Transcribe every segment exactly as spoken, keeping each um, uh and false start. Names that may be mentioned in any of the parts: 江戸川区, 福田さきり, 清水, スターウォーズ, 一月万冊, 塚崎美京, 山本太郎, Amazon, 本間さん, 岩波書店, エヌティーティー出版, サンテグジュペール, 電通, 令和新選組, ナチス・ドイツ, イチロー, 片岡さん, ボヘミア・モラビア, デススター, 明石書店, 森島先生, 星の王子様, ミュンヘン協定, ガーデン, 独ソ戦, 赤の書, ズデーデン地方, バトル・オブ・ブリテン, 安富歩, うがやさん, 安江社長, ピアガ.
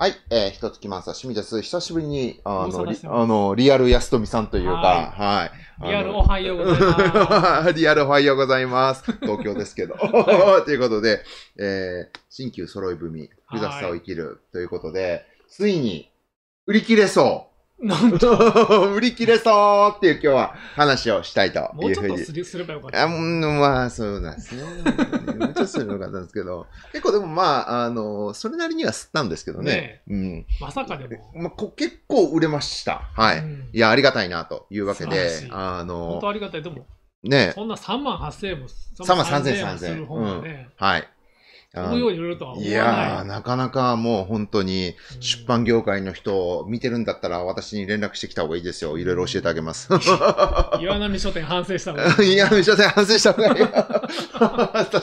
はい、えー、ひとつきまんさん、清水です。久しぶりに、あの、リ, あのリアル安富さんというか、はい。はい、リアルおはようございます。リアルおはようございます。東京ですけど。ということで、えー、新旧揃い踏み、複雑さを生きるということで、ついに、売り切れそう。なんと売り切れそうっていう今日は話をしたいというふうに。もうちょっとす れ, すればよかった。あ、まあ、そうなんですね。もうちょっとすればよかったんですけど、結構でもまあ、あの、それなりには吸ったんですけどね。ねうん、まさかでも。まあ、こ結構売れました。はい。うん、いや、ありがたいなというわけで、あの、本当ありがたい。でも、ね、そんなさんまんはっせんえんも、さんまんさんぜんえんする本がね。はい。いやー、なかなかもう本当に出版業界の人を見てるんだったら私に連絡してきた方がいいですよ。いろいろ教えてあげます。岩波書店反省した方がいい。岩波書店反省した方がいい。確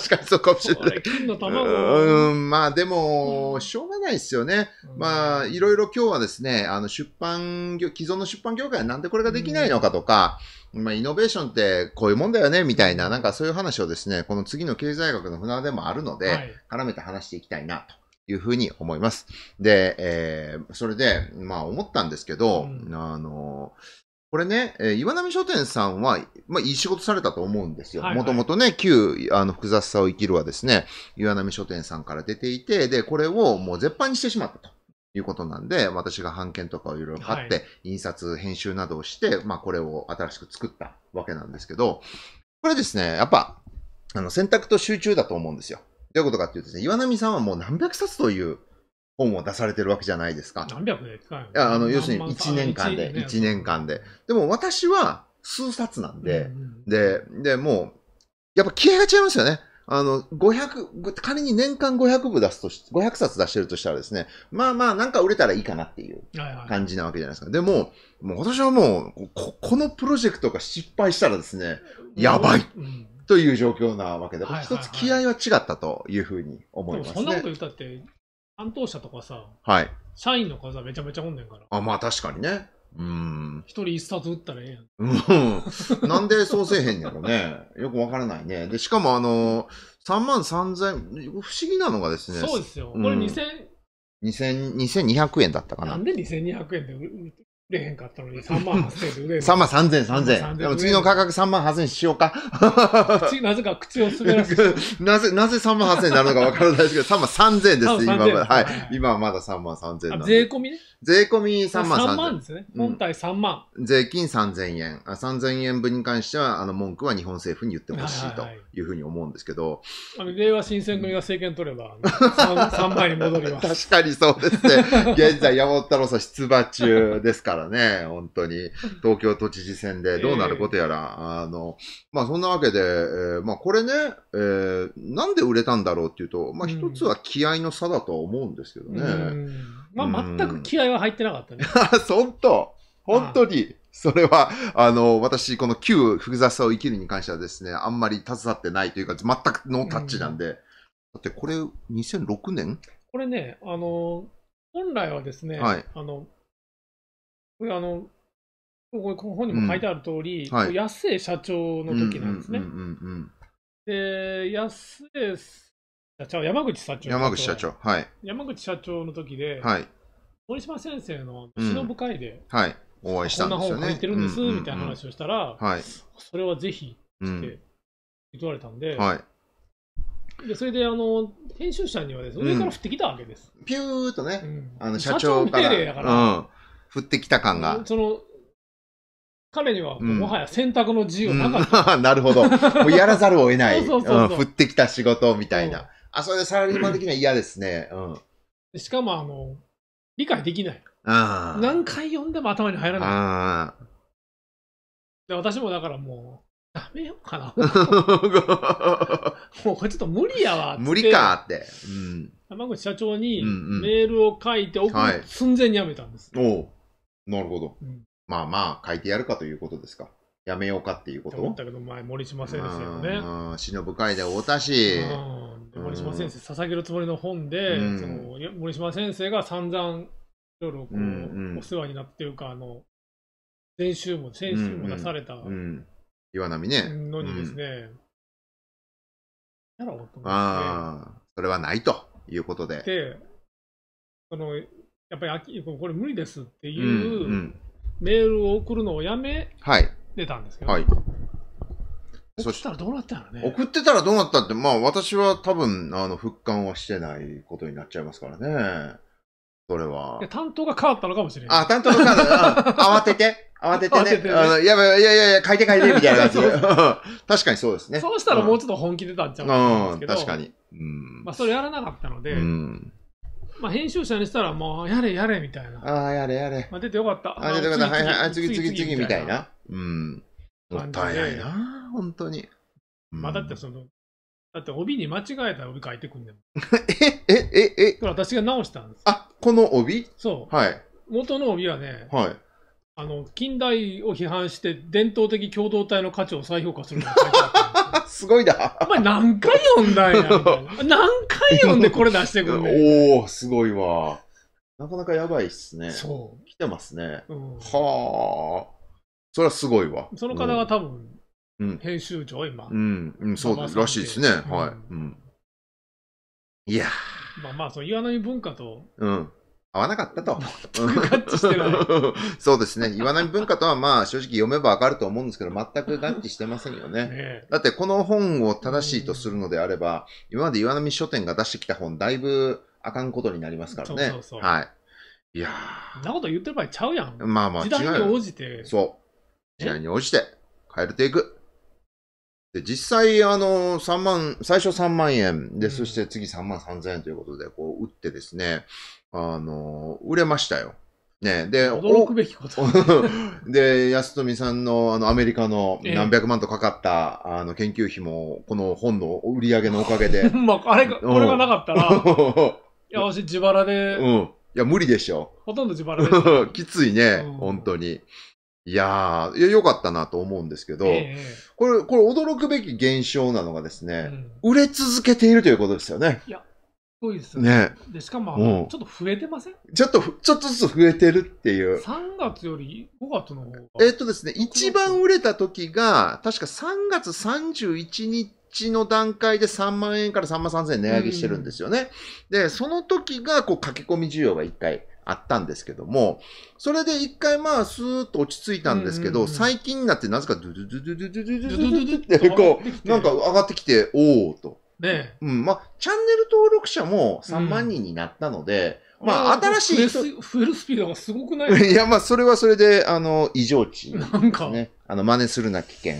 かにそうかもしれない。金の卵。うん、まあでも、しょうがないですよね。うん、まあ、いろいろ今日はですね、あの出版業、既存の出版業界はなんでこれができないのかとか、まあ、イノベーションってこういうもんだよね、みたいな、なんかそういう話をですね、この次の経済学の船でもあるので、はい、絡めて話していきたいな、というふうに思います。で、えー、それで、まあ思ったんですけど、うん、あの、これね、えー、岩波書店さんは、まあいい仕事されたと思うんですよ。もともとね、旧、あの、複雑さを生きるはですね、岩波書店さんから出ていて、で、これをもう絶版にしてしまったと。いうことなんで、私が版権とかをいろいろ買って、はい、印刷、編集などをして、まあこれを新しく作ったわけなんですけど、これですね、やっぱ、あの、選択と集中だと思うんですよ。どういうことかっていうとですね、岩波さんはもう何百冊という本を出されてるわけじゃないですか。何百でかい。いや、あの、要するにいちねんかんで、いちねんかんで。でも私は数冊なんで、うんうん、で、で、もう、やっぱ気合が違いますよね。あの、ごひゃく、仮に年間ごひゃくぶ出すとし、ごひゃくさつ出してるとしたらですね、まあまあなんか売れたらいいかなっていう感じなわけじゃないですか。でも、もう私はもうこ、このプロジェクトが失敗したらですね、やばいという状況なわけで、一つ気合は違ったというふうに思いますね。そんなこと言ったって、担当者とかさ、はい、社員の数はめちゃめちゃおんねんから。あ、まあ確かにね。うん。一人一冊売ったらええやん。うん。なんでそうせえへんねんろね。よくわからないね。で、しかもあの、さんまんさんぜん、不思議なのがですね。そうですよ。これにせんにひゃくえんだったかな。なんでにせんにひゃくえんで売れへんかったのにさんまんはっせんえんで売れへんの？ さんまんさんぜん、さんぜん。でも次の価格さんまんはっせんえんにしようか。なぜか口を滑らせて。なぜ、なぜさんまんはっせんえんになるのかわからないですけど、さんまんさんぜんえんです、今は。はい。今はまださんまんさんぜんえんなんで。税込みね。税込みさんまんさんぜんえん。さんまんですね。本体さんまん。税金さんぜんえん。さんぜんえんぶんに関しては、あの、文句は日本政府に言ってほしいというふうに思うんですけど。令和新選組が政権取れば、さんまんに戻ります。確かにそうですね。現在、山本太郎さん出馬中ですからね。本当に。東京都知事選でどうなることやら。あの、まあ、そんなわけで、えー、まあ、これね、えー、なんで売れたんだろうっていうと、まあ、一つは気合の差だとは思うんですけどね。まあ、全く気合は入ってなかったね。本当、本当に、それは、あの、私、この旧複雑さを生きるに関してはですね、あんまり携わってないというか、全くノータッチなんで、うん、だってこれ、にせんろくねん？これね、あの、本来はですね、はい、あの、これ、あの、ここ本にも書いてある通り、うん、はい、安江社長の時なんですね。で、安江社長、山口社長。山口社長、はい。山口社長の時で、はい。森島先生の指導部会で、うん、はい、お会いしたんですよね。こんな本書いてるんですみたいな話をしたら、それはぜひって言われたんで、はい、でそれであの編集者にはですね、上から降ってきたわけです。うん、ピューっとね、うん、あの社長から、うん、降ってきた感が。その彼にはもはや選択の自由なかった。うん、なるほど。もうやらざるを得ない。降ってきた仕事みたいな。うん、あ、それでサラリーマン的には嫌ですね。うん、しかもあの。理解できない。何回読んでも頭に入らない。で、私もだからもう、ダメようかな。もうこれちょっと無理やわって。無理かって。うん、山口社長にメールを書いて、送る寸前にやめたんです。はい、おう、なるほど。うん、まあまあ、書いてやるかということですか。やめようかっていうこと。思ったけど、前、森島先生のね。うん、忍ぶ会で会うたし。森島先生捧げるつもりの本で、うん、その森島先生が散々いろいろお世話になっているか、あの前週も先週も出された岩波ねのにですね、やろうと思って、それはないということで、でそのやっぱりこれ無理ですっていうメールを送るのをやめてたんですけど、はいはい、送ったらどうなったのね。送ってたらどうなったって、まあ私は多分あの復刊はしてないことになっちゃいますからね。それは。担当が変わったのかもしれない。あ、担当が変わった。慌てて、慌ててね。慌ててね、あのいやいやいやいや、書いて書いてみたいな感じで。確かにそうですね。そうしたらもうちょっと本気出たんちゃうかな。うん、確かに。うん、まあそれやらなかったので、うん、まあ編集者にしたらもうやれやれみたいな。ああ、やれやれ。まあ出てよかった。あ出てよかった。はいはい。次次次みたいな。うん。もったいないな、本当に。まあだってその、だって帯に間違えたら帯書いてくんねん。ええええこれ私が直したんです。あ、この帯？そう。はい。元の帯はね、はい。あの、近代を批判して伝統的共同体の価値を再評価するのが書いてあった。すごいな。お前何回読んだんや。何回読んでこれ出してくんねん。おー、すごいわ。なかなかやばいっすね。そう。来てますね。うん、はあ。それはすごいわ。その方が多分、うん、編集長、今。うん、うん、そうらしいですね。うん、はい。うん、いやまあまあ、そう、岩波文化と。うん。合わなかったと。全く合致してない。そうですね。岩波文化とはまあ、正直読めばわかると思うんですけど、全く合致してませんよね。ねだって、この本を正しいとするのであれば、今まで岩波書店が出してきた本、だいぶあかんことになりますからね。そうそうそう。はい。いやー。そんなこと言ってる場合ちゃうやん。まあまあ、時代に応じて。そう。時代に応じて変えていく。で、実際、あの、さんまん、最初さんまんえんで、うん、そして次さんまんさんぜんえんということで、こう、打ってですね、あの、売れましたよ。ね、で、驚くべきこと。で、安富さんの、あの、アメリカの何百万とかかった、えー、あの、研究費も、この本の売り上げのおかげで。まあ、あれが、これがなかったら、いや、私自腹で。うん。いや、無理でしょ。ほとんど自腹でした。きついね、うん、本当に。いやー、いや、良かったなと思うんですけど、ええ、これ、これ驚くべき現象なのがですね、うん、売れ続けているということですよね。いや、すごいですよね。ねで、しかも、うん、ちょっと増えてません？ちょっと、ちょっとずつ増えてるっていう。さんがつよりごがつの方が。えっとですね、一番売れた時が、確かさんがつさんじゅういちにちの段階でさんまんえんからさんまんさんぜんえん値上げしてるんですよね。うん、で、その時が、こう、駆け込み需要がいっかい。あったんですけども、それで一回まあスーッと落ち着いたんですけど、最近になってなぜかドゥドゥドゥドゥドゥドゥドゥドゥドゥってこう、なんか上がってきて、おーと。ねうん、まあ、チャンネル登録者もさんまんにんになったので、まあ、新しい。増えるスピードがすごくない？いや、まあ、それはそれで、あの、異常値。なんか。あの、真似するな危険。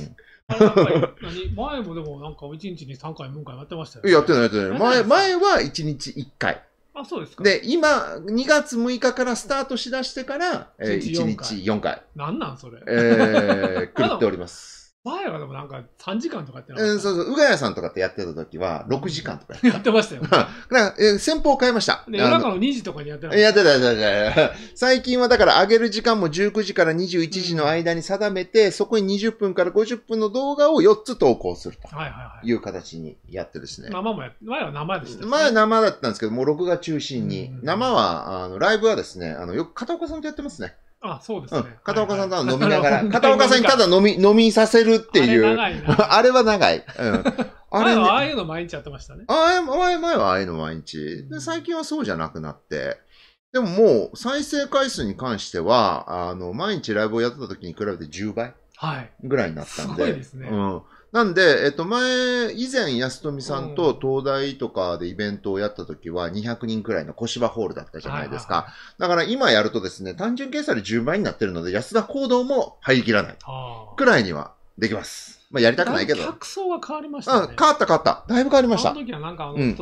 前もでもなんかいちにちにさんかい、よんかいやってましたよね。やってない、やってない。前はいちにちいっかい。あ、そうですか。で、今、にがつむいかからスタートしだしてから、いちにちよんかい。なんなんそれ。えー、くっております。前はでもなんかさんじかんとかやってなかった。うん、そうそう。うがやさんとかってやってた時はろくじかんとかやってましたよ。だから、えー、戦法を変えました。で、夜中のにじとかにやってなかった。やってた、やってた、やってた。最近はだから上げる時間もじゅうくじからにじゅういちじの間に定めて、うん、そこににじゅっぷんからごじゅっぷんの動画をよっつ投稿するという形にやってですね。生もや、前は生でした、ね。前は生だったんですけど、もう録画中心に。うん、生は、あの、ライブはですね、あの、よく片岡さんとやってますね。あ、そうですね。片岡さんと飲みながら、片岡さんにただ飲み、飲みさせるっていう。あれは長い。あれはああいうの毎日やってましたね。ああ、前はああいうの毎日。で、最近はそうじゃなくなって。でももう、再生回数に関しては、あの、毎日ライブをやってた時に比べてじゅうばいぐらいになったんで。すごいですね。うん。なんで、えっと、前、以前、安富さんと東大とかでイベントをやった時はにひゃくにんくらいの小芝ホールだったじゃないですか。だから今やるとですね、単純計算でじゅうばいになってるので、安田講堂も入りきらないくらいにはできます。まあ、やりたくないけど。客層が変わりましたね。うん、変わった変わった。だいぶ変わりました。あの時はなんか、あの、うん、なん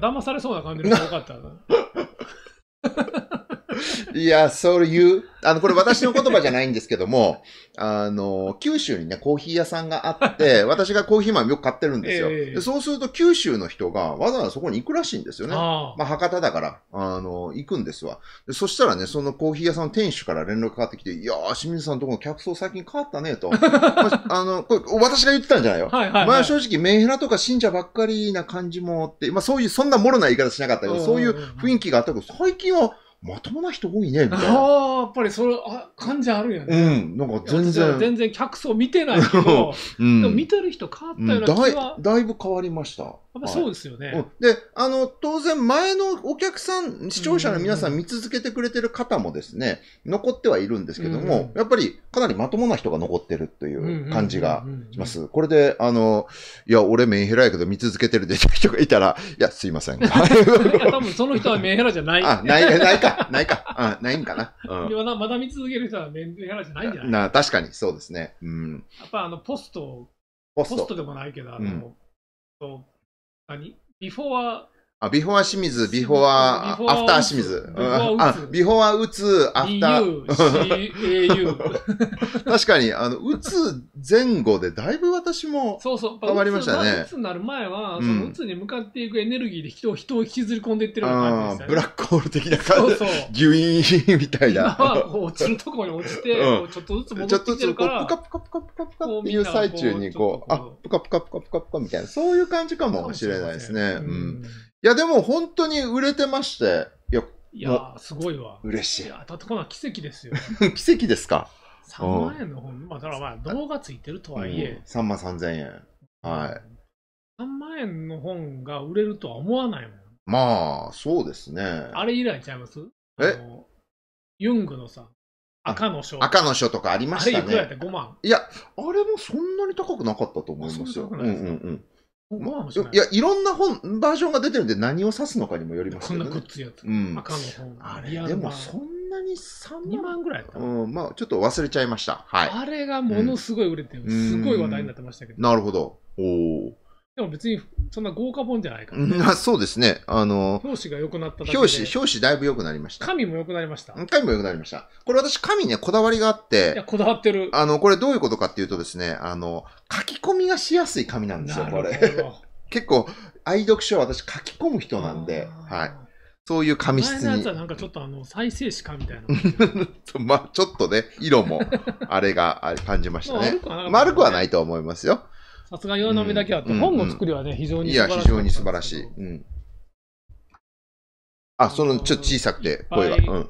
か騙されそうな感じでよかったな。いや、そういう、あの、これ私の言葉じゃないんですけども、あの、九州にね、コーヒー屋さんがあって、私がコーヒー豆よく買ってるんですよ。えー、でそうすると九州の人がわざわざそこに行くらしいんですよね。あまあ、博多だから、あの、行くんですわ。でそしたらね、そのコーヒー屋さんの店主から連絡かかってきて、いやー、清水さんのところの客層最近変わったね、と。まあ、あの、これ、私が言ってたんじゃないよ。はいはいはい、まあ、正直、メンヘラとか信者ばっかりな感じもって、まあ、そういう、そんなもろな言い方しなかったけど、そういう雰囲気があったけど、最近は、まともな人多いね、みたいな。ああ、やっぱりそれ、あ、感じあるよね。うん、なんか全然。全然客層見てないけど、うん、でも見てる人変わったような気は、うん、だい、だいぶ変わりました。っぱそうですよね。はい、で、あの、当然前のお客さん、視聴者の皆さん見続けてくれてる方もですね、残ってはいるんですけども、やっぱりかなりまともな人が残ってるという感じがします。これで、あの、いや、俺メンヘラやけど見続けてる人がいたら、いや、すいません。多分その人はメンヘラじゃない。あ、ない、ないか、ないか、あ、ないんかな。うん、まだ見続ける人はメンヘラじゃないんじゃないな、確かにそうですね。うん。やっぱあの、ポスト、ポスト、ポストでもないけど、あの、うん何ビフォーはあ、ビフォーは清水、ビフォーはアフター清水。ビフォーはうつ、アフター。確かに、あの、うつ前後でだいぶ私も変わりましたね。うつになる前は、うつに向かっていくエネルギーで人を引きずり込んでいってるような感じですね。ブラックホール的な感じ。ギュイーンみたいな。今は落ちるところに落ちて、ちょっとずつ戻ってきてるから。ちょっとずつ、プカプカプカプカプカっていう最中に、こう、あ、プカプカプカプカプカみたいな、そういう感じかもしれないですね。いや、でも本当に売れてまして。いや、いやすごいわ。嬉しい。いや、当たってこない奇跡ですよ。奇跡ですか。さんまんえんの本、まあ、だからまあ、動画ついてるとはいえ。うん、さんまんさんぜんえん。はい。さんまんえんの本が売れるとは思わないもん。まあ、そうですね。あれ以来ちゃいます？え？ユングのさ、赤の書。赤の書とかありましたね。あれいくらやった？ごまん。いや、あれもそんなに高くなかったと思いますよ。うんうんうん。まあ、いや、いろんな本、バージョンが出てるんで何を指すのかにもよりますけどね。こんなグッズやつ。うん。赤の本。あれ、でもそんなにさんまんぐらいやったの？うん、まあ、ちょっと忘れちゃいました。はい。あれがものすごい売れてる。すごい話題になってましたけど。なるほど。おお。でも別にそんな豪華本じゃないから。そうですね。あの、表紙が良くなっただけで。表紙、表紙だいぶ良くなりました。紙も良くなりました。紙も良くなりました。これ私、紙ね、こだわりがあって。いや、こだわってる。あの、これどういうことかっていうとですね、あの、書き込みがしやすい紙なんですよ、これ。結構、愛読書は私書き込む人なんで、はい。そういう紙質に。前のやつはなんかちょっとあの、再生紙かみたいな。まあ、ちょっとね、色も、あれが感じましたね。丸くはないと思いますよ。さすが岩波だけあって、本の作りはね、非常に素晴らしい。いや、非常に素晴らしい。うん。あ、その、ちょっと小さくて、声が。うん。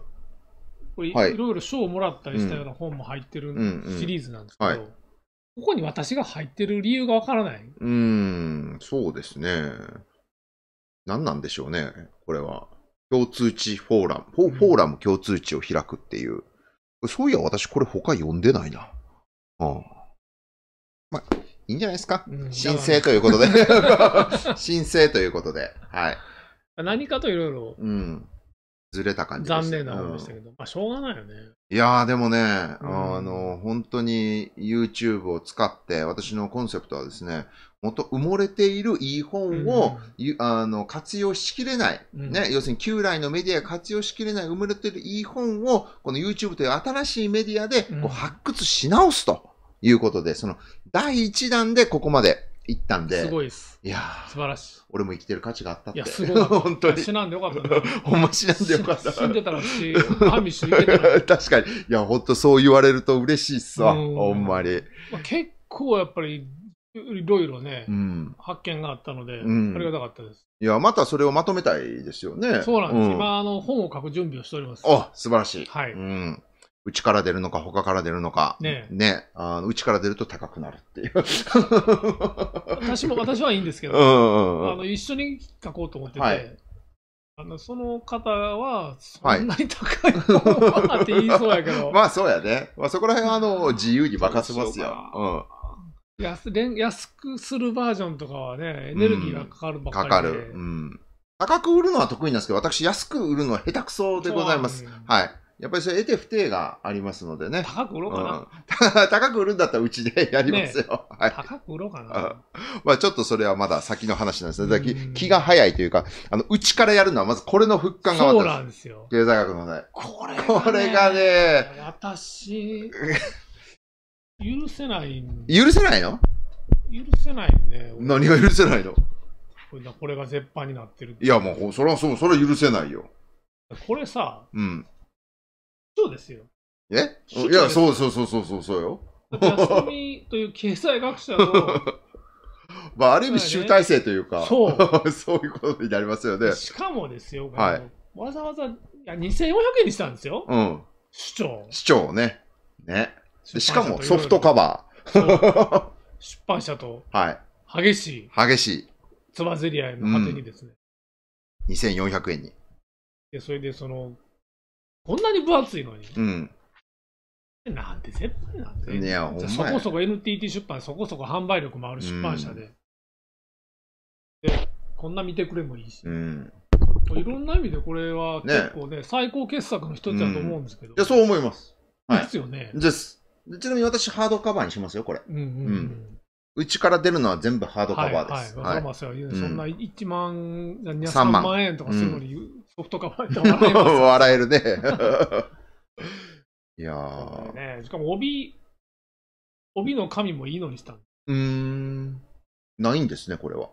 これ、いろいろ賞をもらったりしたような本も入ってるシリーズなんですけど、ここに私が入ってる理由がわからない。うーん、そうですね。何なんでしょうね、これは。共通値フォーラム。フォーラム共通値を開くっていう。そういや、私これ他読んでないな。うん。まあいいんじゃないですか、うん、申請ということで。申請ということで。はい。何かといろいろ。うん。ずれた感じです。残念な思いでしたけど。うん、まあ、しょうがないよね。いやー、でもね、うん、あの、本当に YouTube を使って、私のコンセプトはですね、もっと埋もれているいい本を、うん、あの活用しきれない、うんね、要するに旧来のメディアが活用しきれない埋もれているいい本を、この YouTube という新しいメディアでこう発掘し直すと。うんいうことで、その、だいいちだんでここまで行ったんで。すごいです。いや素晴らしい。俺も生きてる価値があったって。いや、すごい。本当に。死なんでよかった。ほんま死なんでよかった。死んでたらし、神死んでたら。確かに。いや、ほんとそう言われると嬉しいっすわ。ほんまに。結構やっぱり、いろいろね、発見があったので、ありがたかったです。いや、またそれをまとめたいですよね。そうなんです。今、あの、本を書く準備をしております。あ、素晴らしい。はい。うん。うちから出るのか、他から出るのか。ね。ね。あの、うちから出ると高くなるっていう。私も、私はいいんですけど、あの、一緒に書こうと思ってて、はい、あの、その方は、そんなに高いのかなって言いそうやけど。まあ、そうやね。まあ、そこら辺は、あの、自由に任せますよ。うん。安、安くするバージョンとかはね、エネルギーがかかるばっかりで。かかる。うん。高く売るのは得意なんですけど、私、安く売るのは下手くそでございます。はい。やっぱりそれ得て不定がありますのでね。高く売ろうかな、うん、高く売るんだったらうちでやりますよ。はい、高く売ろうかな、うん、まあちょっとそれはまだ先の話なんですね。気が早いというか、あの、うちからやるのはまずこれの復刊が私。そうなんですよ。経済学のね。これがね。これがね。私、許せない。許せないの？許せないね。何が許せないの？これが絶版になってる。いやもう、それはそう、それは許せないよ。これさ、うん。そうですよ。え？いや、そうそうそうそうそうそうよ。安富という経済学者の。まあ、ある意味集大成というか、そう。そういうことになりますよね。しかもですよ、はい、わざわざ、いや、にせんよんひゃくえんにしたんですよ。うん。主張。主張ね。ね。しかもソフトカバー。出版社と。はい。激しい。激しい。つばぜり合いの果てにですね、うん、にせんよんひゃくえんに。でそれでそのこんなに分厚いのに、うん、なんて絶対なんて、いや、ほんまや。そこそこ エヌティーティー 出版、そこそこ販売力もある出版社で、うん、でこんな見てくれもいいし、うん、いろんな意味でこれは結構 ね, ね最高傑作の一つだと思うんですけど、うん、いやそう思います、はい、ですよね。ですちなみに私ハードカバーにしますよこれ。うんうんうんうんうちから出るのは全部ハードカバーです。はい、はい、わかりますよ。そんないちまん、さんまん円とかするのにソフトカバーで笑えます。笑えるね。いやー。ね、しかも帯、帯の紙もいいのにしたん。うーん。ないんですね、これは。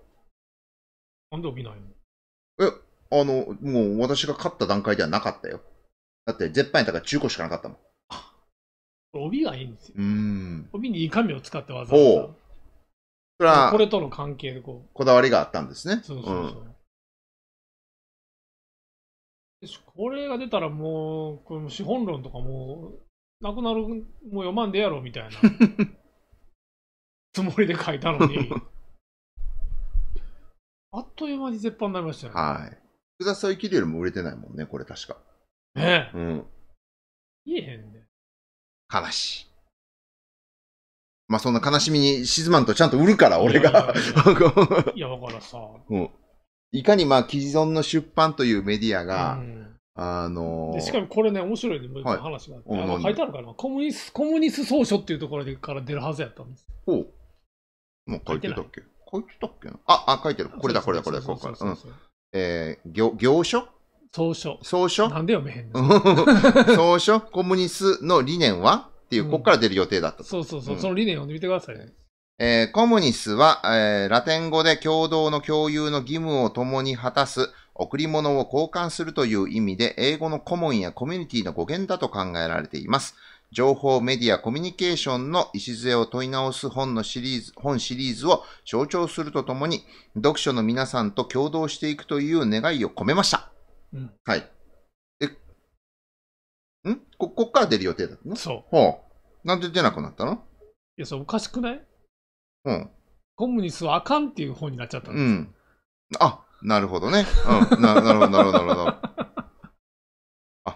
なんで帯ないの？え、あの、もう私が買った段階ではなかったよ。だって、絶版だから中古しかなかったもん。帯がいいんですよ。うん。帯にいい紙を使ってわざわざ。これとの関係でこうこだわりがあったんですね。そうそうそう。うん、これが出たらもうこれ資本論とかもうなくなる、もう読まんでやろうみたいなつもりで書いたのにあっという間に絶版になりましたよね。はい。福田さきりよりも売れてないもんねこれ確か。ねえ。うん。言えへんね。悲しい。まあそんな悲しみにシズマンとちゃんと売るから、俺が。いや、だからさ。うん。いかにまあ既存の出版というメディアが、うん、あのー。しかもこれね、面白いね、話があって。はい、あの書いてあるから、コムニス、コムニス総書っていうところから出るはずやったんです。ほう。もう書いてたっけ？書いてたっけな？あ、あ、書いてる。これだ、これだ、これだ、これだ。うん。えー、行、行書？総書。総書？なんで読めへんの？総書？コムニスの理念は？っていう、ここから出る予定だったと。そうそうそう、うん、その理念を読んでみてくださいね。えー、コムニスは、えー、ラテン語で共同の共有の義務を共に果たす、贈り物を交換するという意味で、英語のコモンやコミュニティの語源だと考えられています。情報、メディア、コミュニケーションの礎を問い直す本のシリーズ、本シリーズを象徴するとともに、読書の皆さんと共同していくという願いを込めました。うん、はい。んこ、こっから出る予定だったの？そう。はあ、なんで出なくなったの？いや、それおかしくない？うん。コムニスはあかんっていう本になっちゃったんです。うん。あ、なるほどね。うん。な, なるほど、なるほど、なるほど。あ、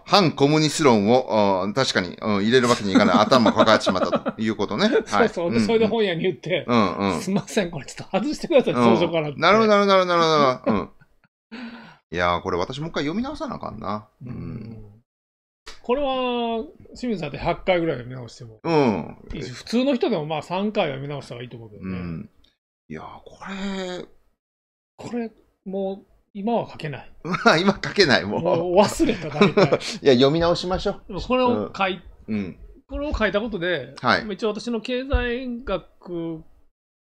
反コムニス論を、確かに、うん、入れるわけにいかない。頭抱えてしまったということね。はい、そうそう。で、うん、それで本屋に言って、うんうん、すいません、これちょっと外してください、登場からって。なるほど、なるほど、なるほど、なるほど。いやー、これ私もう一回読み直さなあかんな。うん。うんこれは清水さんってはっかいぐらい読み直しても、うん、普通の人でもまあさんかいは読み直した方がいいと思うけどね。うん、いやーこれこれもう今は書けない。今書けないもう。もう忘れた大体。いや読み直しましょう。これを書い、うん、これを書いたことで、はい、一応私の経済学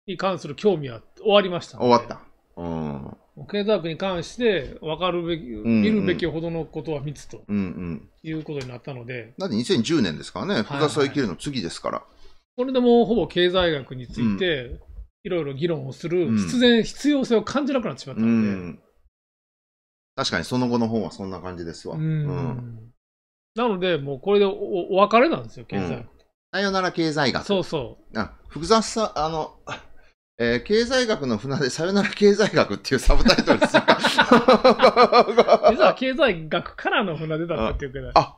に関する興味は終わりました。終わった。うん、経済学に関して分かるべき、見るべきほどのことは密ということになったので。だってにせんじゅうねんですからね、福田さきりの次ですから。これでもほぼ経済学について、いろいろ議論をする、うん、必然、必要性を感じなくなってしまったので、うん、確かにその後の本はそんな感じですわ。うんうん、なので、もうこれで お, お別れなんですよ、経済学と。さよなら経済学。そうそう。あ、福田さん、あの、えー、経済学の船でさよなら経済学っていうサブタイトルですよ。実は経済学からの船出だったっていうけど。あ、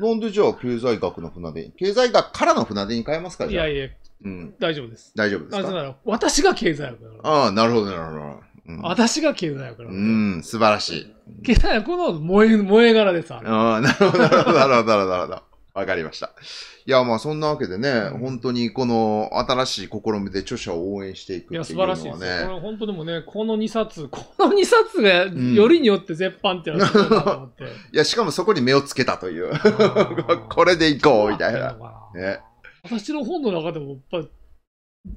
なんでじゃあ経済学の船出、経済学からの船出に変えますか？いやいや、うん、大丈夫です。大丈夫ですか？なぜなら、私が経済学なの。ああ、なるほど、なるほど。うん、私が経済学なの。うん、素晴らしい。経済学の燃え、燃え柄です。ああ、なるほど、なるほど、なるほど、なるほど。わかりました。いや、まあそんなわけでね、うん、本当にこの新しい試みで著者を応援していくっていうのはね。いや、素晴らしいですね。これ本当でもね、このにさつ、このにさつがよりによって絶版ってなってるなと思って。うん、いや、しかもそこに目をつけたという。これでいこう、みたいな。ね、私の本の中でも、やっぱり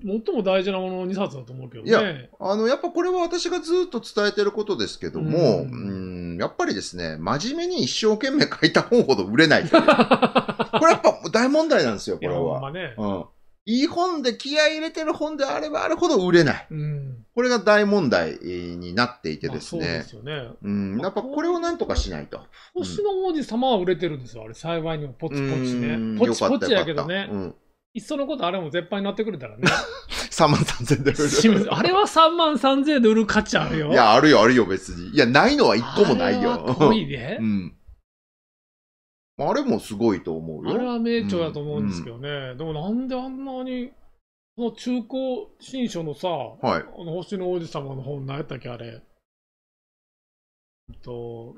最も大事なもののにさつだと思うけどね。いや、あの、やっぱこれは私がずっと伝えてることですけども、うん、うんやっぱりですね、真面目に一生懸命書いた本ほど売れない。これやっぱ大問題なんですよ、これは。いや、ほんまね。うん。いい本で気合い入れてる本であればあるほど売れない。うん、これが大問題になっていてですね。そうですよね。うん。やっぱこれをなんとかしないと。星の王子様は売れてるんですよ、あれ。幸いにもポツポツね。ポツポツやけどね。うん。いっそのことあれも絶版になってくれたらね。さんまんさんぜん ドル。あれはさんまんさんぜんドル価値あるよ。いや、あるよ、あるよ、別に。いや、ないのはいっこもないよ。かっこいいね。うん。あれもすごいと思うよ。あれは名著だと思うんですけどね。うんうん、でもなんであんなに、この中古新書のさ、はい、あの星の王子様の本何やったっけ、あれ。えっと、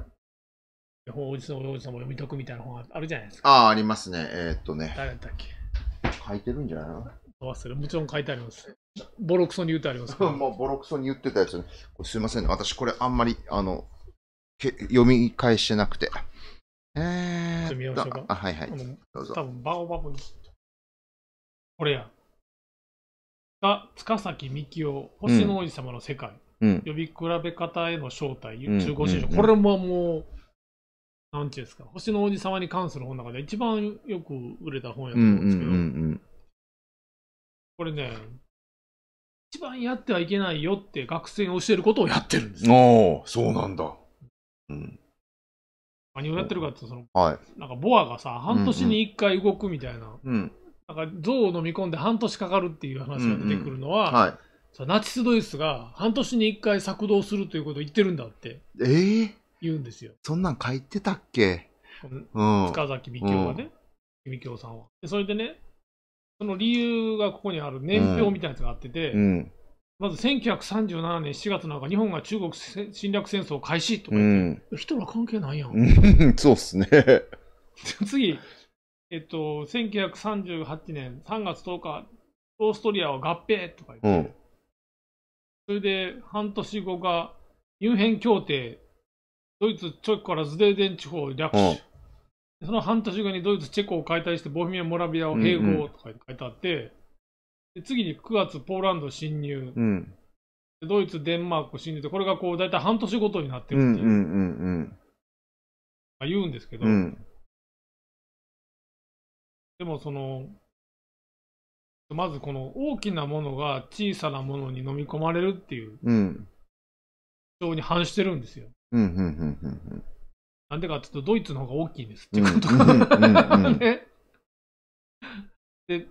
王子の王子様を読み解くみたいな本あるじゃないですか。ああ、ありますね。えー、っとね。誰やったっけ。書いてるんじゃないの？忘れ、もちろん書いてあります。ボロクソに言ってあります。もうボロクソに言ってたやつね。すいませんね。私これあんまりあの読み返してなくて。えー、見ましょうか。あ、はいはい。どうぞ。多分バオバブのこれや。が塚崎美紀夫星の王子様の世界、うん、呼び比べ方への正体、うん、中古新書、うん、これももう。なんていうんですか、星の王子様に関する本の中で一番よく売れた本やと思うんですけど、これね、一番やってはいけないよって学生に教えることをやってるんですよ。おー、そうなんだ。うん、何をやってるかっていうと、その、はい、なんかボアがさ、半年にいっかい動くみたいな、うんうん、なんか象を飲み込んで半年かかるっていう話が出てくるのは、うんうん、はい、ナチス・ドイツが半年にいっかい作動するということを言ってるんだって。えー言うんですよ。そんなん書いてたっけ、うん、塚崎美京がね、うん、美京さんはで。それでね、その理由がここにある年表みたいなやつがあってて、うんうん、まずせんきゅうひゃくさんじゅうななねんしがつなんか、日本が中国侵略戦争を開始とか言って、うん、ヒトラー関係ないやん。うん、そうっすね。次、えっと、せんきゅうひゃくさんじゅうはちねんさんがつとおか、オーストリアは合併とか言って、うん、それで半年後がミュンヘン協定。ドイツ、チェコからズデーデン地方を略取、その半年後にドイツ、チェコを解体してボヘミア・モラビアを併合とか書いてあって、うんうん、で次にくがつ、ポーランド侵入、うん、ドイツ、デンマーク侵入って、これがこう大体半年ごとになってるっていう、言うんですけど、うん、でもその、まずこの大きなものが小さなものに飲み込まれるっていう、うん、主張に反してるんですよ。なんでかって言うと、ドイツの方が大きいんですってことがね。で、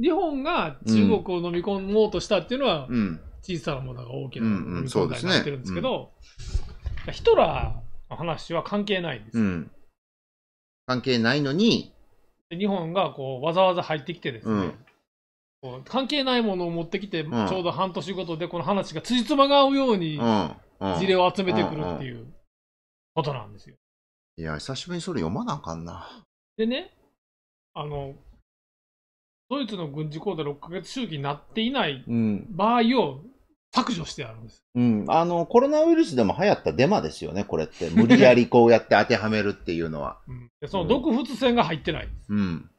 日本が中国を飲み込もうとしたっていうのは、うん、小さなものが大きな飲み込みになってるんですけど、ヒトラーの話は関係ないんです、うん、関係ないのに、日本がこうわざわざ入ってきてですね。うん、関係ないものを持ってきて、うん、ちょうど半年ごとでこの話が辻褄が合うように事例を集めてくるっていうことなんですよ。いや、久しぶりにそれ読まなあかんな。でね、あのドイツの軍事行動ろっかげつ周期になっていない場合を削除してあるんです、うん、あのコロナウイルスでも流行ったデマですよね、これって。無理やりこうやって当てはめるっていうのは、うん、でその毒物線が入ってないんです、うんうん、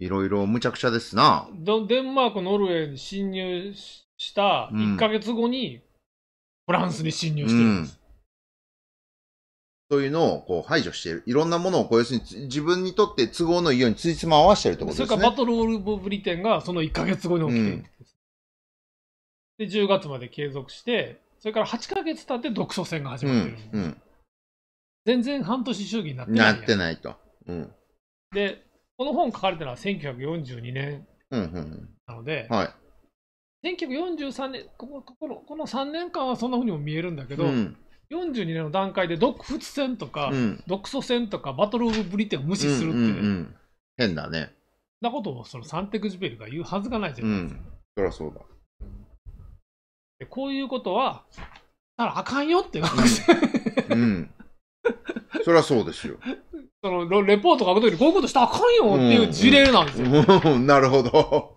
いろいろむちゃくちゃですな。デンマーク、ノルウェーに侵入したいっかげつごに、フランスに侵入してるんです。うんうん、というのをこう排除している。いろんなものをこう要するに自分にとって都合のいいようにつじつま合わせてるってことですね。それからバトル・オブ・ブリテンがそのいっかげつごに起きてるんです。うん、で、じゅうがつまで継続して、それからはちかげつ経って独ソ戦が始まってるんです。うんうん、全然半年周期になってない。なってないと。うん、でこの本書かれたのはせんきゅうひゃくよんじゅうにねんなので、うんうん、はい、せんきゅうひゃくよんじゅうさんねん、ここ、この、このさんねんかんはそんなふうにも見えるんだけど、うん、よんじゅうにねんの段階で独仏戦とか、うん、独ソ戦とか、バトル・オブ・ブリテンを無視するってね、うんうんうん、変だね。なことをそのサンテグジュペールが言うはずがないじゃないですか。うん、そりゃそうだ。で、こういうことは、だからあかんよって学生、うん。うん。そりゃそうですよ。そのレポート書くときにこういうことしたらあかんよっていう事例なんですよ。うんうん、なるほど。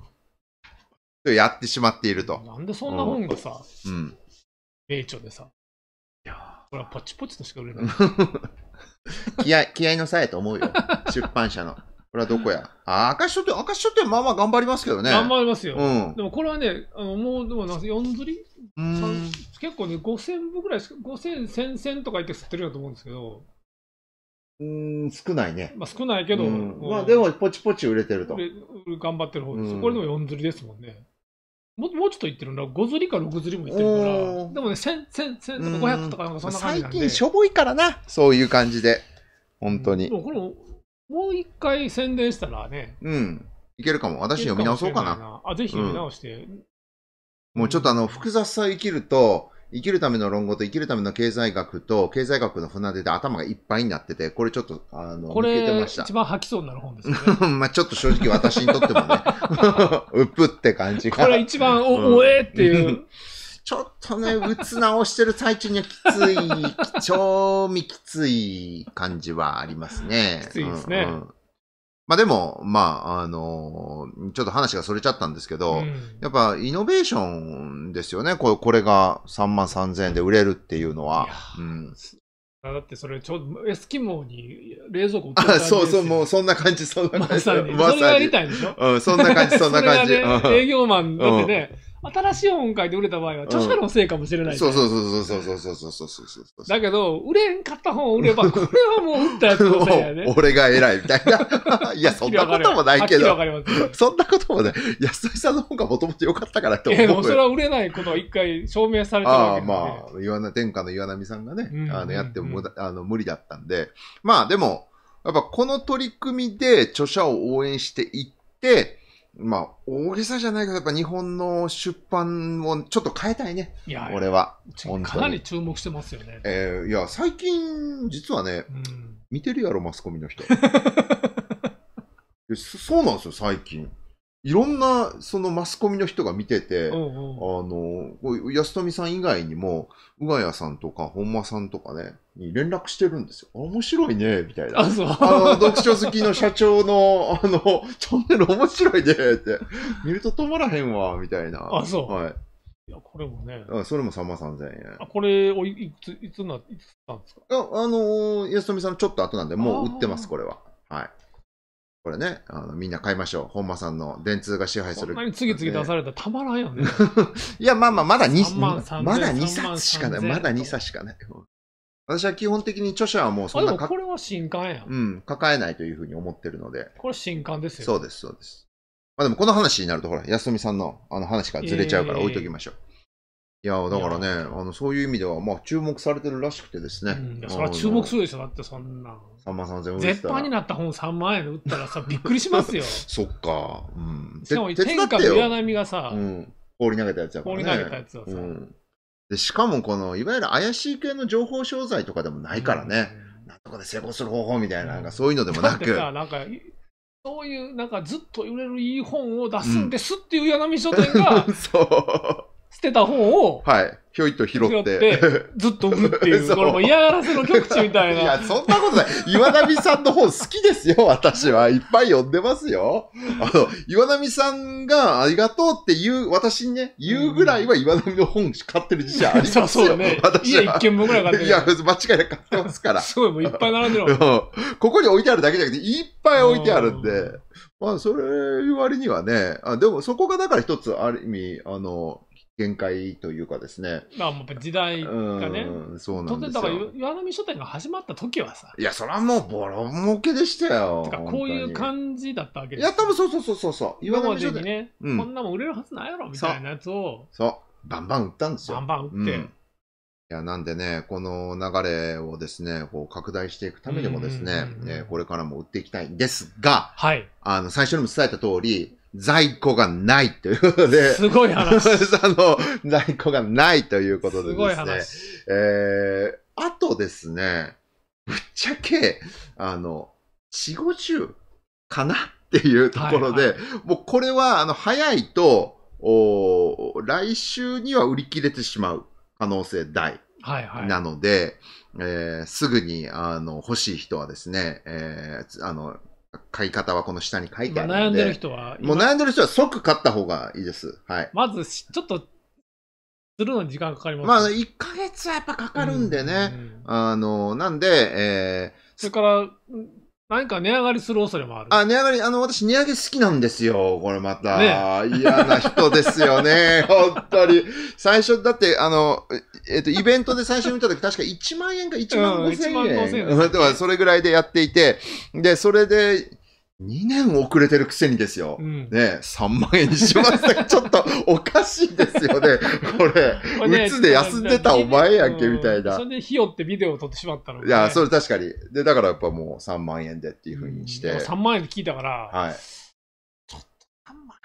やってしまっていると。なんでそんな本がさ、うん、名著でさ、いやこれはポチポチとしか売れない。気合、気合のさえと思うよ、出版社の。これはどこや。あ、明石書店、明石書店、まあまあ頑張りますけどね。頑張りますよ。うん、でもこれはね、あのもう、でもなんかよんずり結構ね、ごせんぶぐらい、ごせん、せんとか言って吸ってるやと思うんですけど。うん、少ないね。まあ少ないけど、まあでもポチポチ売れてると。頑張ってる方です。これでもよんずりですもんね。もうちょっといってるな、ごずりかろくずりもいってるから、でもね、せん、せん、せんとかごひゃくとかなんかそんな感じなんで。最近しょぼいからな、そういう感じで、本当に。でもこれももう一回宣伝したらね。うん。いけるかも。私読み直そうかな。いいなあ、ぜひ読み直して。うん、もうちょっとあの、複雑さを生きると、生きるための論語と生きるための経済学と経済学の船出で頭がいっぱいになってて、これちょっと、あの、これ抜けてました。一番吐きそうになる本ですね。まあちょっと正直私にとってもね、うっぷって感じが。これ一番お、うん、おえっていう。ちょっとね、うつ直してる最中にはきつい、超みきつい感じはありますね。きついですね。うんうん、まあでも、まあ、あのー、ちょっと話がそれちゃったんですけど、うん、やっぱイノベーションですよね。これ、これがさんまんさんぜんえんで売れるっていうのは。うん、だってそれ、ちょエスキモーに冷蔵庫売ってる感じですよね。あ、そうそう、もうそんな感じ、そんな感じ。まさに。まさに。それやりたいでしょ？うん、そんな感じ、そんな感じ。それはね、営業マンだってね。うん、新しい本書いて売れた場合は著者のせいかもしれない、うん、そうそうそうそうそうそうそうそうそうそうだけど売れんかった本を売ればこれはもう売ったやつのせいやね俺が偉いみたいないやそんなこともないけどそんなこともない安井さんの本がもともと良かったからって思うよ。いやもうそれは売れないことは一回証明されてるわけで、ね、ああまあ岩波天下の岩波さんがねあのやってもあの無理だったんでまあでもやっぱこの取り組みで著者を応援していってまあ、大げさじゃないけど、やっぱ日本の出版をちょっと変えたいね。いや、俺は。かなり注目してますよね。えー、いや、最近、実はね、うん、見てるやろ、マスコミの人。そうなんですよ、最近。いろんな、そのマスコミの人が見てて、うんうん、あの、安富さん以外にも、うがやさんとか、本間さんとかね、に連絡してるんですよ。面白いね、みたいな。あ、そう。あの、読書好きの社長の、あの、チャンネル面白いね、って。見ると止まらへんわ、みたいな。あ、そう。はい。いや、これもね。それもさんまんさんぜんえん。あ、これをいつ、いつな、いつなんですか？あ、あの、安富さんちょっと後なんで、もう売ってます、これは。はい。これね、あのみんな買いましょう。本間さんの電通が支配する。こんなに次々出されたらたまらんよね。いや、まあまあ、まだに、まだにさつしかない。まだにさつしかない。私は基本的に著者はもうそんな。あ、でもこれは新刊やん。うん、抱えないというふうに思ってるので。これ新刊ですよ。そうです、そうです。まあでもこの話になると、ほら、安富さんのあの話からずれちゃうから置いときましょう。いや、だからね、あのそういう意味では、まあ注目されてるらしくてですね。うん、いや、それは注目するでしょ、だってそんな。さんまんさんぜんえん絶版になった本さんまんえんで売ったらさ、びっくりしますよ。そっか。うん。しかも天下の岩波がさ、うん、放り投げたやつやからね。放り投げたやつはさ、うんで。しかも、この、いわゆる怪しい系の情報商材とかでもないからね。うん、なんとかで成功する方法みたいな、なんかそういうのでもなく。だってなんかそういう、なんかずっと売れるいい本を出すんですっていう岩波書店が、うん、そう。捨てた本を、はい、ひょいと拾って、ずっと売るっていう、これも嫌がらせの極致みたいな。いや、そんなことない。岩波さんの本好きですよ、私は。いっぱい読んでますよ。あの、岩波さんがありがとうって言う、私にね、言うぐらいは岩波の本買ってる自社ありますよ。うん、そうね。私は。家いっけんぶんぐらい買ってる。いや、間違いなく買ってますから。すごい、もういっぱい並んでるわ。ここに置いてあるだけじゃなくて、いっぱい置いてあるんで。まあ、それいう割にはね、あ、でもそこがだから一つ、ある意味、あの、限界というかですね。まあ、やっぱ時代がね。うん、そうなんですよ。だから、岩波書店が始まった時はさ。いや、それはもうボロ儲けでしたよ。てか、こういう感じだったわけですよ。いや、多分そうそうそうそう。岩波書店にね、うん、こんなもん売れるはずないやろみたいなやつを。そう。そう。バンバン売ったんですよ。バンバン売って。うん、いや、なんでね、この流れをですね、こう拡大していくためにもですね、ね、これからも売っていきたいんですが、はい。あの、最初にも伝えた通り、在庫がないということで。すごい話。あの、在庫がないということでですね。すごい話。えー、あとですね、ぶっちゃけ、あの、よん、ごじゅうかなっていうところで、はいはい、もうこれは、あの、早いと、お、来週には売り切れてしまう可能性大。はいはい。なので、えー、すぐに、あの、欲しい人はですね、えー、あの、買い方はこの下に書いてあるので。悩んでる人は。もう悩んでる人は即買った方がいいです。はい。まず、ちょっと、するのに時間かかります。まあ、いっかげつはやっぱかかるんでね。あの、なんで、えー、それから、何か値上がりする恐れもある。あ、値上がり、あの、私、値上げ好きなんですよ。これまた。ね、嫌な人ですよね。本当に。最初、だって、あの、えっと、イベントで最初見たとき、確かいちまんえんかいちまんごせんえん。うん、いちまんごせんえん。それぐらいでやっていて、で、それで、にねん遅れてるくせにですよ。うん、ね、さんまんえんにしました。ちょっとおかしいですよね。これ、ね、うつで休んでたお前やんけ、みたいな。それで、ひよってビデオを撮ってしまったの、ね。いや、それ確かに。で、だからやっぱもうさんまんえんでっていうふうにして。うん、さんまんえんって聞いたから、はい。ちょっとさんまん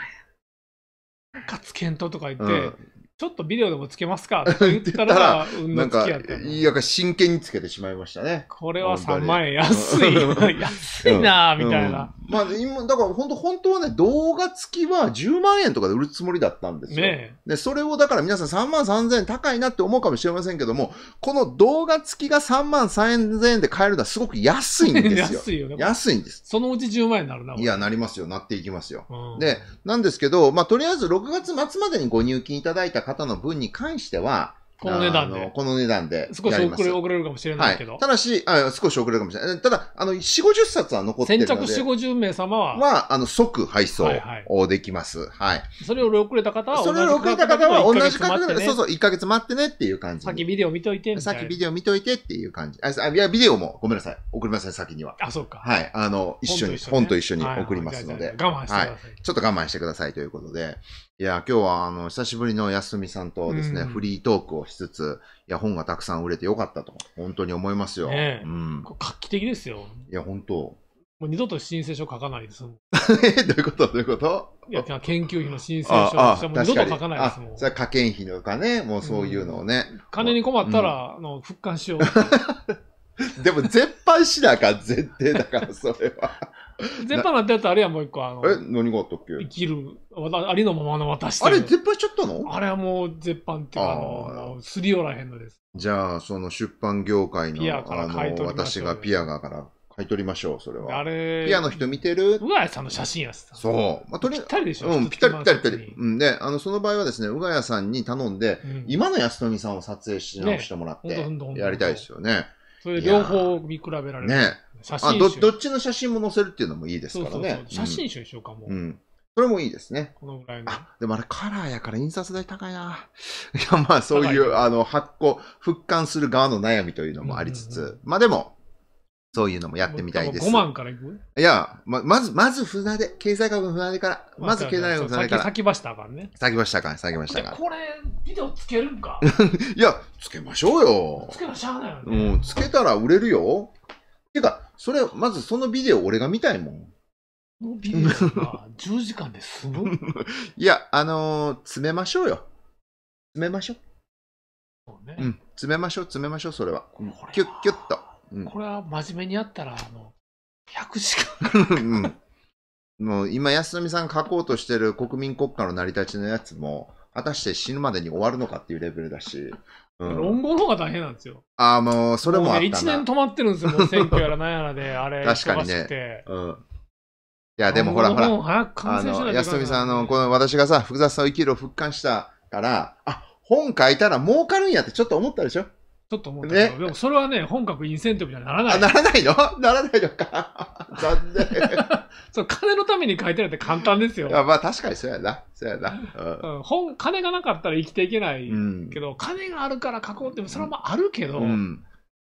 えん、なんかつけんととか言って、うん、ちょっとビデオでもつけますかって言ったら、うん、なんか、いや、真剣につけてしまいましたね。これはさんまんえん安い、安いなぁ、みたいな。まあ、今、だから本当、本当はね、動画付きはじゅうまんえんとかで売るつもりだったんですよ。で、それをだから皆さんさんまんさんぜんえん高いなって思うかもしれませんけども、この動画付きがさんまんさんぜんえんで買えるのはすごく安いんですよ。安いよね。安いんです。そのうちじゅうまんえんになるな。いや、なりますよ。なっていきますよ。うん、で、なんですけど、まあ、とりあえずろくがつまつまでにご入金いただいた方方の分に関しては、この値段で。この値段で。少し遅れ、遅れるかもしれないけど。はい、ただしあ、少し遅れるかもしれない。ただ、あの、よんじゅう、ごじゅっさつは残ってるので。先着よんじゅう、ごじゅうめい様は、は、あの、即配送をできます。はい、はい。それより遅れた方は、それより遅れた方は、同じ価格で、そうそう、いっかげつ待ってねっていう感じ。さっきビデオ見といてみたいな。さっきビデオ見といてっていう感じ。あ、いや、ビデオも、ごめんなさい。送りますね、先には。あ、そうか。はい。あの、一緒に、本と一緒に送りますので。我慢してください。はい。ちょっと我慢してくださいということで。いや、今日は、あの、久しぶりの安住さんとですね、うん、フリートークをしつつ、いや、本がたくさん売れてよかったと、本当に思いますよ。うん。画期的ですよ。いや、本当。もう二度と申請書書かないですもん。え、どういうことどういうこと？いや、研究費の申請書、もう二度と書かないですもん。それは科研費とかね、もうそういうのをね。金に困ったら、あの、復刊しよう。でも、絶版しなあかん、絶対だから、それは。絶版なんてやつあれやもう一個あの。え、何があったっけ？生きる、ありのままの私。あれ絶版しちゃったの？あれはもう絶版っていうか、あの、すり寄らへんのです。じゃあ、その出版業界の、あの、私がピアガから買い取りましょう、それは。あれ。ピアの人見てる？うがやさんの写真やつ。そう。まあ、とりあえず。ぴったりでしょ？うん、ぴったりぴったりぴったり。うん、で、あの、その場合はですね、うがやさんに頼んで、今の安富さんを撮影し直してもらって、やりたいですよね。それ両方見比べられる。ね。写真集。あ、ど、どっちの写真も載せるっていうのもいいですからね。写真集にしようかも。うん。それもいいですね。このぐらいの。あ、でもあれカラーやから印刷代高いな。いや、まあそういう、あの、発行、復刊する側の悩みというのもありつつ、まあでも、そういうのもやってみたいです。ごまんからいく？いや、ま、まず、まず船出、経済学の船出から、まず経済学の船出から。先走ったからね。先走ったから、先走ったから。これ、ビデオつけるんか？いや、つけましょうよ。つけなしゃあないよね。うん、つけたら売れるよ。ていうか、それ、まずそのビデオ俺が見たいもん。このビデオがじゅうじかんで済む？いや、あのー、詰めましょうよ。詰めましょう。そうね。うん、詰めましょう、詰めましょう、それは。これはキュッキュッと。うん、これは真面目にやったら、あの、ひゃくじかん。うん、もう今、安富さんが書こうとしてる国民国家の成り立ちのやつも、果たして死ぬまでに終わるのかっていうレベルだし。うん、論語の方が大変なんですよ。ああ、もう、それもあったな。いちねん止まってるんですよ、もう選挙やらなんやらで、あれ、確かにね。うん。いや、でもほらほら、あの、安富さん、あの、この私がさ、複雑さを生きるを復刊したから、あ、本書いたら儲かるんやってちょっと思ったでしょ？ちょっと思ったけど、でもそれはね、本格インセンティブじゃならない。ならないの？ならないのか。残念。そう、金のために書いてるって簡単ですよ。まあ確かにそうやな。そうやな。うん。本、金がなかったら生きていけないけど、金があるから書こうって、それはまああるけど、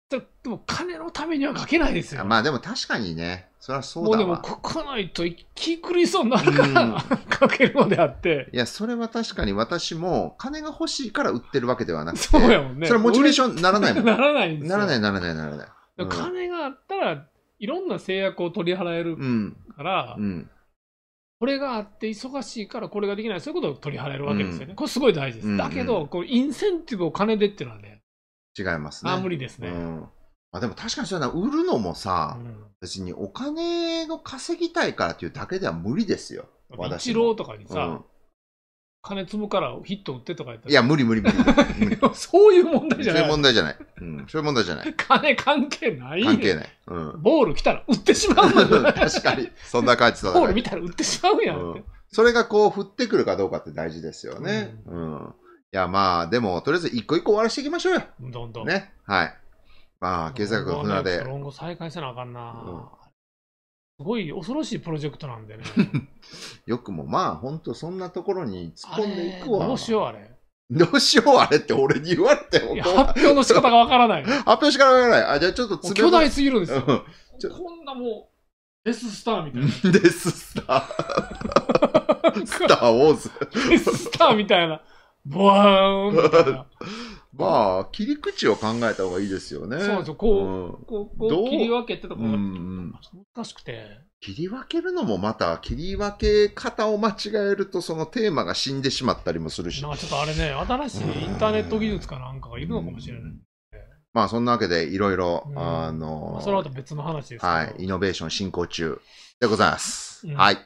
でも金のためには書けないですよ。まあでも確かにね、それはそうだわ。もうでも書かないと気狂いそうになるから書けるのであって。いや、それは確かに私も金が欲しいから売ってるわけではなくて。そうやもんね。それはモチベーションならないもん。ならないんですよ。ならない、ならない、ならない。金があったらいろんな制約を取り払えるから、これがあって忙しいからこれができない、そういうことを取り払えるわけですよね。これすごい大事です。だけど、インセンティブを金でっていうのはね。違いますね。あ、無理ですね。まあでも確かにそういうのは売るのもさ、別にお金を稼ぎたいからっていうだけでは無理ですよ。イチローとかにさ、金積むからヒット打ってとか言ったら。いや、無理無理無理。そういう問題じゃない。そういう問題じゃない。そういう問題じゃない。金関係ない。関係ない。ボール来たら打ってしまう。確かに。そんな感じだね。ボール見たら打ってしまうやん。それがこう振ってくるかどうかって大事ですよね。うん。いや、まあ、でも、とりあえず一個一個終わらしていきましょうよ。どんどん。ね。はい。まあ、経済学の船で。論語再開せなあかんな。すごい恐ろしいプロジェクトなんでね。よくもまあ、ほんとそんなところに突っ込んでいくわ。どうしようあれ。どうしようあれって俺に言われても。発表の仕方がわからない。発表の仕方がわからない。あ、じゃあちょっと詰め。巨大すぎるんですよ。こんなもう、デススターみたいな。デススター。スターウォーズ。デススターみたいな。ボワーンみたいな。まあ、切り口を考えた方がいいですよね。そうそう、こう、こう、切り分けてとかも難しくて。切り分けるのもまた、切り分け方を間違えると、そのテーマが死んでしまったりもするし。なんかちょっとあれね、新しいインターネット技術かなんかがいるのかもしれない。まあ、そんなわけで、いろいろ、あの、それは別の話です。はい、イノベーション進行中でございます。はい。い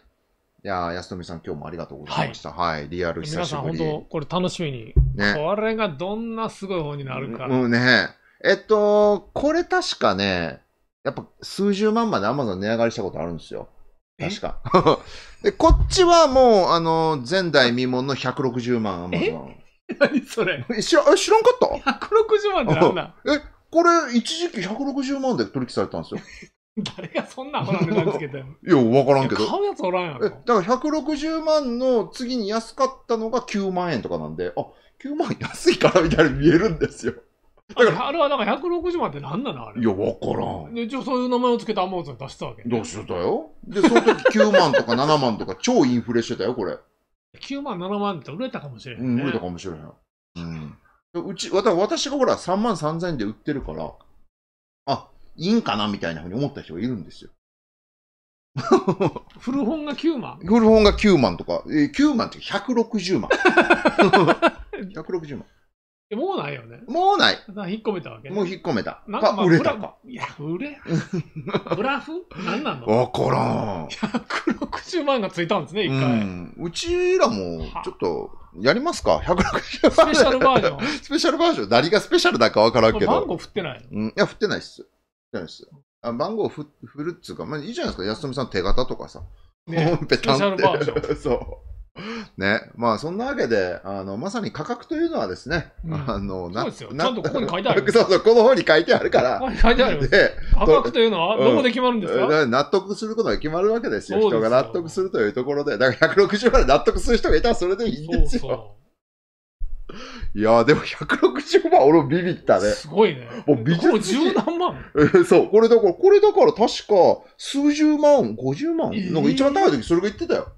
やー、安富さん、今日もありがとうございました。はい、はい、リアル久しぶり。皆さん、本当これ楽しみに。ね、これがどんなすごい本になるか。うんね。えっと、これ確かね、やっぱ数十万まで Amazon 値上がりしたことあるんですよ。確か。で、こっちはもう、あの、前代未聞のひゃくろくじゅうまん Amazon。何それ知ら、知らんかった ?ひゃくろくじゅう 万ってなんだえ、これ、一時期ひゃくろくじゅうまんで取引されたんですよ。誰がそんなほら値段つけてんのいや、わからんけど。買うやつおらんやろ。え、だからひゃくろくじゅうまんの次に安かったのがきゅうまんえんとかなんで、あ、きゅうまん安いからみたいに見えるんですよ。だから、あれはなんかひゃくろくじゅうまんって何なのあれ。いや、わからん。で、一応そういう名前をつけたアマゾン出したわけ、ね。どうしてたよ。で、その時きゅうまんとかななまんとか超インフレしてたよ、これ。きゅうまん、ななまんって売れたかもしれない、ね。うん、売れたかもしれない。うん。うち、私がほらさんまんさんぜんえんで売ってるから、あ、いいんかなみたいなふうに思った人がいるんですよ。古本がきゅうまん？古本がきゅうまんとか、えー、きゅうまんってひゃくろくじゅうまん。ひゃくろくじゅうまん。もうないよね。もうない。引っ込めたわけね。もう引っ込めた。なんか、売れたか。いや、売れ。ブラフなんなのわからん。ひゃくろくじゅうまんがついたんですね、一回。うちらも、ちょっと、やりますか ?ひゃくろくじゅうまん。スペシャルバージョン。スペシャルバージョン。何がスペシャルだかわからんけど。番号振ってないの？いや、振ってないっす。振ってないっす。番号振るっつうか、まあいいじゃないですか。安富さん手形とかさ。ね、スペシャルバージョン。そう。ね、まあそんなわけであのまさに価格というのはですね、うん、あのそうですよ、ちゃんとここに書いてあるそうそうこの方に書いてあるから書いてあるで価格というのはどこで決まるんですか、うん、納得することが決まるわけですよ、人が納得するというところで、だからひゃくろくじゅうまで納得する人がいたらそれでいいんですよ。そうそういやーでもひゃくろくじゅうまん俺もビビったね。すごいね。もう美術品。これじゅうなんまん？そう、これだから、これだから確か数十万、ごじゅうまん、えー、なんか一番高い時それが言ってたよ。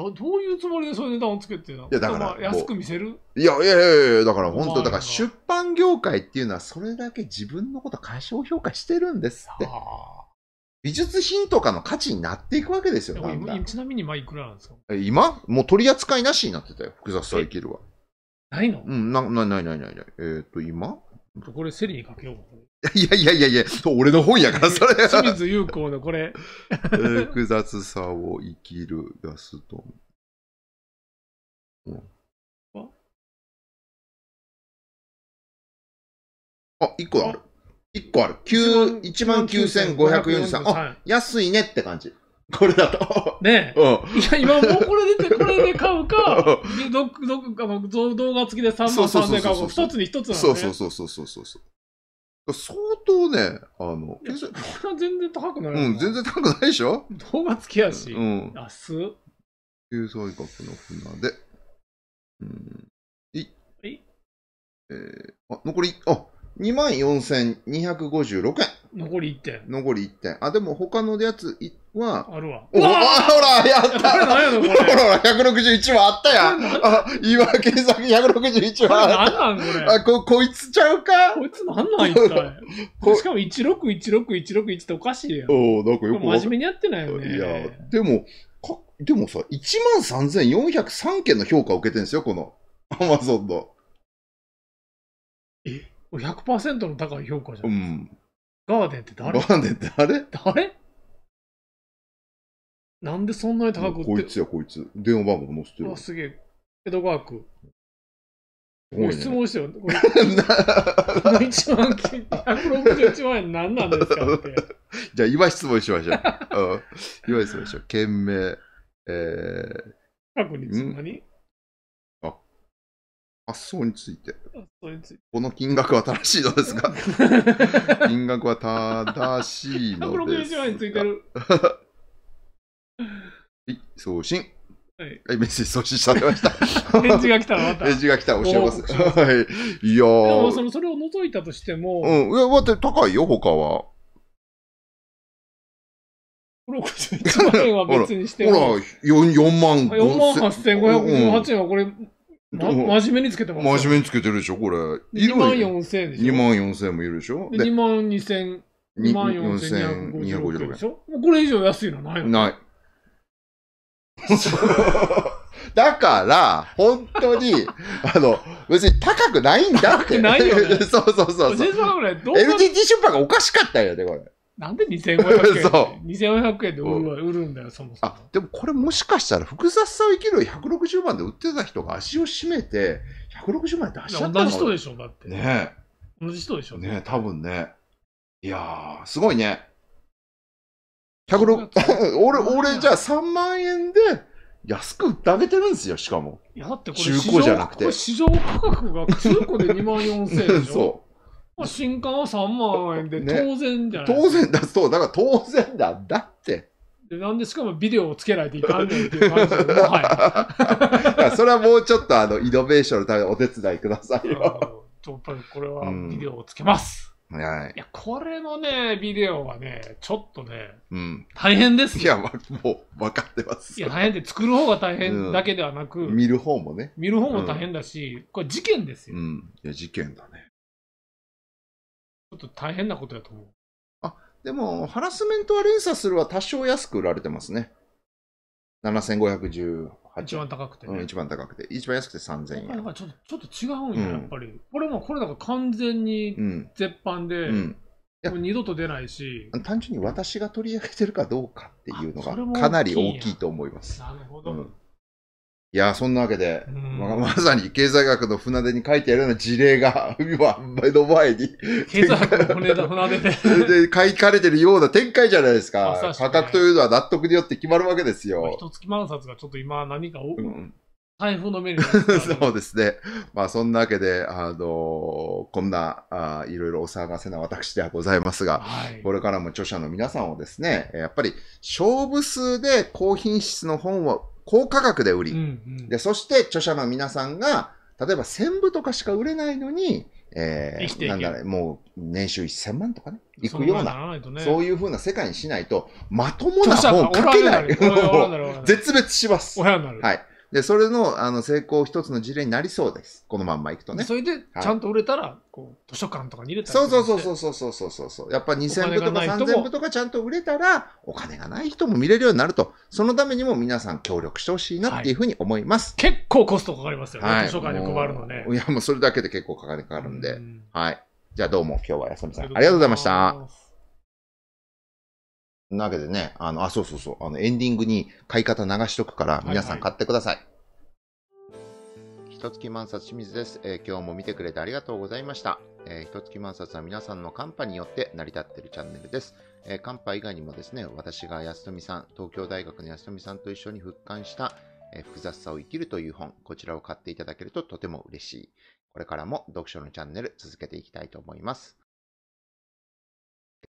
どういうつもりでそういう値段をつけてな。いや、だから、安く見せる？いやいやいやいや、だから本当、だから出版業界っていうのはそれだけ自分のこと過小評価してるんですって。美術品とかの価値になっていくわけですよ、なんだ。ちなみに今いくらなんですか？今？もう取り扱いなしになってたよ、福沢さいきるは。ないの？うん、な、な、ないないないない。えーっと、今？これセリにかけよう。いやいやいやいや、俺の本やから、それ。清水優子のこれ。複雑さを生きる安富。うん、あ、いっこある。いっこある。いちまんきゅうせんごひゃくよんじゅうさん。あ、安いねって感じ。これだと。ねえ。うん、いや、今もうこれで、これで買うか、どどかの動画付きでさんまんさんぜんえん買うか、ふたつにひとつなんで、ね。そうそうそうそうそうそうそう。相当ね、あの、これは全然高くない。うん、全然高くないでしょ？動画付きやし。うん。安っ。経済学の船で。うん。いっ。えいえー、あ、残り、あ、にまんよんせんにひゃくごじゅうろくえん。残りいってん。残りいってん。あ、でも他のやつは。あるわ。お、あ、ほら、やった。これ何やのこれ。ほら、ひゃくろくじゅういちわあったやん。あ、言い訳先ひゃくろくじゅういちわあった。何なんこれ。あ、こ、こいつちゃうか？こいつ何なん一体。しかもいちろくいちろくいちろくいちっておかしいやん。おー、なんかよく真面目にやってないよね。いや、でも、か、でもさ、いちまんさんぜんよんひゃくさんけんの評価を受けてんですよ、この。アマゾンの。え？ひゃくパーセント の高い評価じゃん。うん。ガーデンって誰？ガーデンって誰？誰？なんでそんなに高く売ってる？こいつやこいつ。電話番号載せてる。あ、すげえ。江戸川区。もう質問してよ。このひゃくろくじゅういちまんえん何なんですかって。じゃあ今質問しましょう。今質問しましょう。件名。えー。確認。何？発想について。この金額は正しいのですか？金額は正しいのですか？ひゃくろくじゅういちまんえんついてる。はい、送信。はい、メッセージ送信されました。返事が来たらまた。返事が来たら教えます。はい。いやー。でもその、それを除いたとしても。うん。いや、待って、高いよ、他は。ろくじゅういちまんえんは別にしても。ほら、よんまんはっせんごひゃくごじゅうはちえんはこれ、ま、真面目につけてますよ。真面目につけてるでしょ、これ。にまんよんせんえんでしょ。にまんよんせんえんもいるでしょ。で、にまんにせんえん。にまんよんせんにひゃくごじゅうろくえんでしょ。これ以上安いのはないのない。だから、本当に、あの、別に高くないんだって。高くないよね。そうそうそう。エルティーティー 出版がおかしかったよね、これ。なんでにせんごひゃくえんでにせんごひゃくえんで売るんだよ、そもそも。あ、でもこれもしかしたら、複雑さを生きるひゃくろくじゅうまんで売ってた人が足を締めて、ひゃくろくじゅうまんで出しちゃったの。同じ人でしょ、だって。ねえ。同じ人でしょ。ねえ、多分ね。いやー、すごいね。ひゃくろく、俺、俺じゃあさんまんえんで、安く売ってあげてるんですよ、しかも。いや、だってこれ中古じゃなくて。市場価格が中古でにまんよんせんえんでしょ。そう。まあ新刊はさんまんえんで当然じゃない、ね、当然だ、そう、だから当然だ、だって。でなんでしかもビデオをつけないといかんねんっていう感じで、はい。それはもうちょっとあの、イノベーションのためにお手伝いくださいよ。やっぱりこれはビデオをつけます。うん、はい。いや、これのね、ビデオはね、ちょっとね、うん、大変です。いや、もう分かってます。いや、大変で、作る方が大変だけではなく、うん、見る方もね。見る方も大変だし、うん、これ事件ですよ。うん。いや、事件だね。ちょっと大変なことだと思う。あ、でも、ハラスメントは連鎖するは多少安く売られてますね。ななせんごひゃくじゅうはちえん。一番高くて、ね。うん、一番高くて。一番安くてさんぜんえん。なんかちょっと、ちょっと違うんや、やっぱり。うん、これも、これだから完全に絶版で、うんうん、もう二度と出ないし。単純に私が取り上げてるかどうかっていうのが、かなり大きいと思います。なるほど。うん、いや、そんなわけで、まあ、まさに経済学の船出に書いてあるような事例が、今、目の前に。経済学の船出で。で、書かれてるような展開じゃないですか。ね、価格というのは納得によって決まるわけですよ。一月万冊がちょっと今、何か、うん、財布の目に。そうですね。まあ、そんなわけで、あのー、こんなあ、いろいろお騒がせな私ではございますが、はい、これからも著者の皆さんをですね、やっぱり、勝負数で高品質の本を、高価格で売り、うんうん、でそして著者の皆さんが例えばせんぶとかしか売れないのに、えー、なんだろう、もう年収いっせんまんとかね、いくような、そう、ね、そういうふうな世界にしないとまともな本を書けない、絶滅します。はい。でそれのあの成功一つの事例になりそうです。このまんまいくとね。それでちゃんと売れたら、はい、こう図書館とかに入れたら。そうそうそうそうそうそうそうそう。やっぱにせんぶとかさんぜんぶとかちゃんと売れたらお金がない人も見れるようになると、そのためにも皆さん協力してほしいなっていうふうに思います。はい、結構コストかかりますよね。はい、図書館に配るのね。いやもうそれだけで結構かかりかかるんで。うん、はい。じゃあどうも今日は安富さんありがとうございました。なわけでね、あの、あ、そうそうそう、あの、エンディングに買い方流しとくから、皆さん買ってください。ひとつき万冊清水です、えー。今日も見てくれてありがとうございました。えー、ひとつき万冊は皆さんのカンパによって成り立っているチャンネルです。えー、カンパ以外にもですね、私が安富さん、東京大学の安富さんと一緒に復刊した、えー、複雑さを生きるという本、こちらを買っていただけるととても嬉しい。これからも読書のチャンネル続けていきたいと思います。